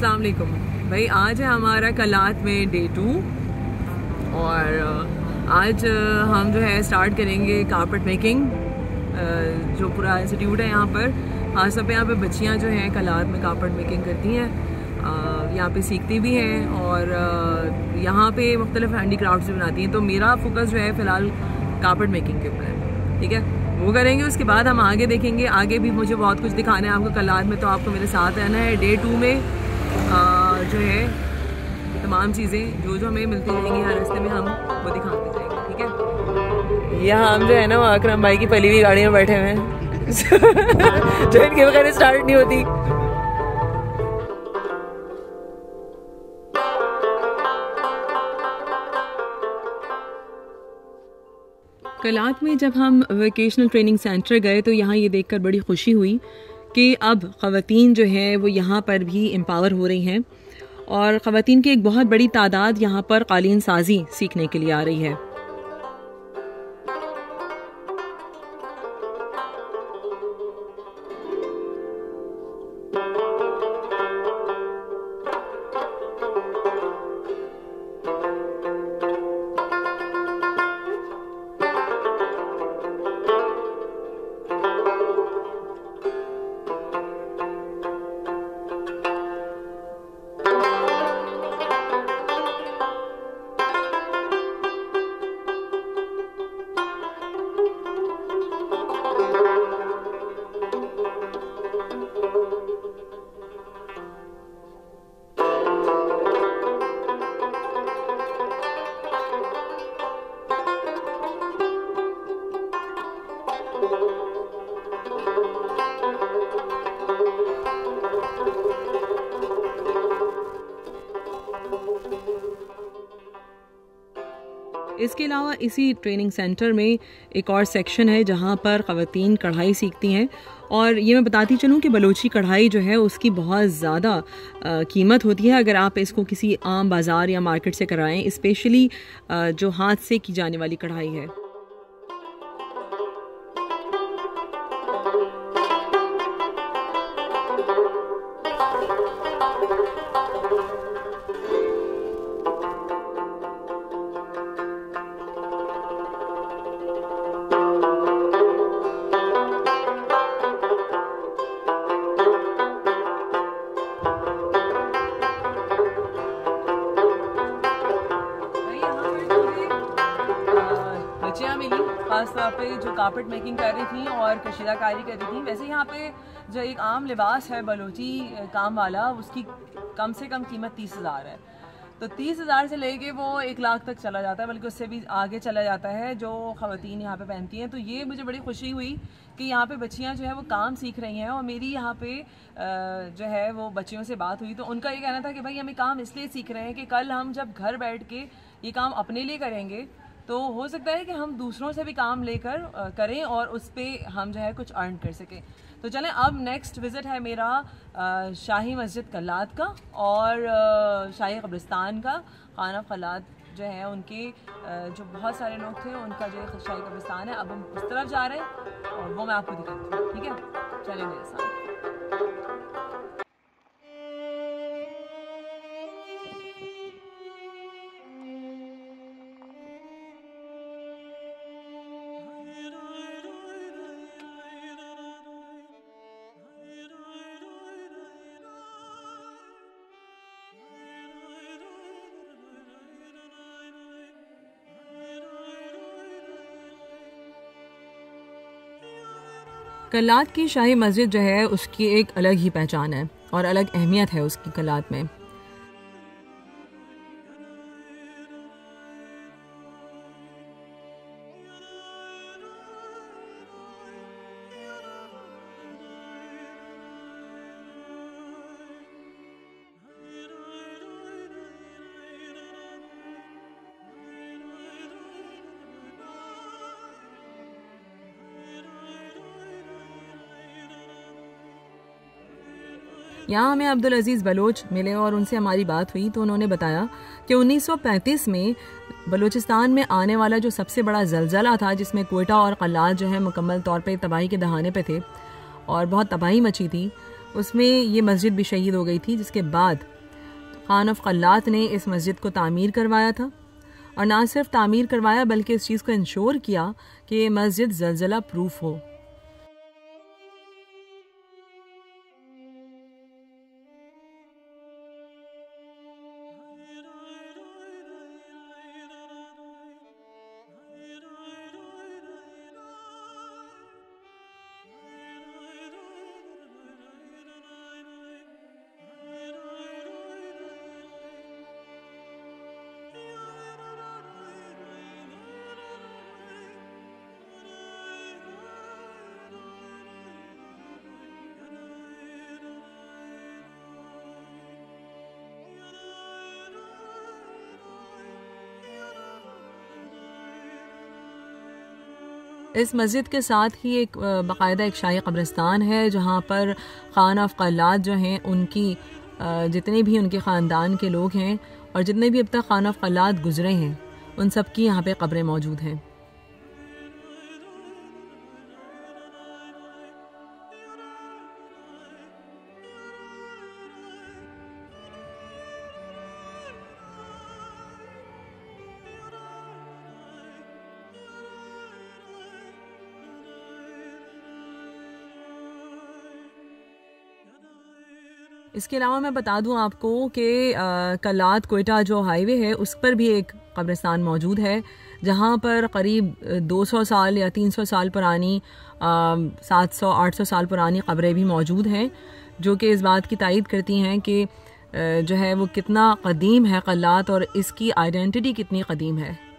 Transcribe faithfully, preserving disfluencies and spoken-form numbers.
अस्सलाम वालेकुम भाई। आज है हमारा कलात में डे टू और आज हम जो है स्टार्ट करेंगे कारपेट मेकिंग, जो पूरा इंस्टीट्यूट है यहाँ पर। आज सब यहाँ पे बच्चियाँ जो हैं कलात में कारपेट मेकिंग करती हैं, यहाँ पे सीखती भी हैं और यहाँ पे मुख्तलिफ हैंडी क्राफ्ट भी बनाती हैं। तो मेरा फोकस जो है फ़िलहाल कारपेट मेकिंग के ऊपर है, ठीक है, वो करेंगे। उसके बाद हम आगे देखेंगे, आगे भी मुझे बहुत कुछ दिखाना है आपको कलात में, तो आपको मेरे साथ रहना है। डे टू में आ, जो है तमाम चीज़ें जो जो हमें मिलती रहेंगी हर रास्ते में हम वो दिखाते जाएंगे, ठीक है। यह हम जो है ना अकरम भाई की पली हुई गाड़ी में बैठे हुए हैं जो इनके बगैर स्टार्ट नहीं होती। कलात में जब हम वोकेशनल ट्रेनिंग सेंटर गए तो यहाँ ये देखकर बड़ी खुशी हुई कि अब ख़वातीन जो है वो यहाँ पर भी एम्पावर हो रही हैं और ख़वातीन की एक बहुत बड़ी तादाद यहाँ पर क़ालीन साज़ी सीखने के लिए आ रही है। इसके अलावा इसी ट्रेनिंग सेंटर में एक और सेक्शन है जहाँ पर ख़वातीन कढ़ाई सीखती हैं। और ये मैं बताती चलूँ कि बलोची कढ़ाई जो है उसकी बहुत ज़्यादा कीमत होती है अगर आप इसको किसी आम बाज़ार या मार्केट से कराएं, स्पेशली जो हाथ से की जाने वाली कढ़ाई है। जो कारपेट मेकिंग कर रही थी और कशीदाकारी कर रही थी, वैसे यहाँ पे जो एक आम लिबास है बलोची काम वाला उसकी कम से कम कीमत तीस हज़ार है। तो तीस हज़ार से लेके वो एक लाख तक चला जाता है, बल्कि उससे भी आगे चला जाता है जो ख़वातीन यहाँ पे पहनती हैं। तो ये मुझे बड़ी खुशी हुई कि यहाँ पे बच्चियाँ जो है वो काम सीख रही हैं। और मेरी यहाँ पे जो है वो बच्चियों से बात हुई तो उनका ये कहना था कि भाई हमें काम इसलिए सीख रहे हैं कि कल हम जब घर बैठ के ये काम अपने लिए करेंगे तो हो सकता है कि हम दूसरों से भी काम लेकर करें और उस पर हम जो है कुछ अर्न कर सकें। तो चलें, अब नेक्स्ट विज़िट है मेरा आ, शाही मस्जिद कलात का और आ, शाही कब्रिस्तान का। खान ऑफ कलात जो है उनके आ, जो बहुत सारे लोग थे उनका जो शाही कब्रिस्तान है, अब हम उस तरफ जा रहे हैं और वो मैं आपको दिखाती हूँ, ठीक है, चलें मेरे साथ। कलात की शाही मस्जिद जो है उसकी एक अलग ही पहचान है और अलग अहमियत है उसकी कलात में। यहाँ हमें अब्दुल अजीज़ बलोच मिले और उनसे हमारी बात हुई तो उन्होंने बताया कि उन्नीस सौ पैंतीस में बलूचिस्तान में आने वाला जो सबसे बड़ा जलजला था जिसमें क्वेटा और कलात जो है मुकम्मल तौर पे तबाही के दहाने पे थे और बहुत तबाही मची थी, उसमें ये मस्जिद भी शहीद हो गई थी, जिसके बाद खान ऑफ कलात ने इस मस्जिद को तामीर करवाया था, और ना सिर्फ तामीर करवाया बल्कि इस चीज़ को इंश्योर किया कि ये मस्जिद ज़लज़ला प्रूफ हो। इस मस्जिद के साथ ही एक बाकायदा एक शाही कब्रिस्तान है, जहाँ पर खान ऑफ कलात जो हैं उनकी जितने भी उनके ख़ानदान के लोग हैं और जितने भी अब तक खान ऑफ कलात गुजरे हैं उन सब की यहाँ पे कब्रें मौजूद हैं। इसके अलावा मैं बता दूं आपको कि कलात क्वेटा जो हाईवे है उस पर भी एक कब्रिस्तान मौजूद है, जहां पर करीब दो सौ साल या तीन सौ साल पुरानी, सात सौ आठ सौ साल पुरानी कब्रें भी मौजूद हैं, जो कि इस बात की तायद करती हैं कि जो है वो कितना कदीम है कलात और इसकी आइडेंटिटी कितनी कदीम है।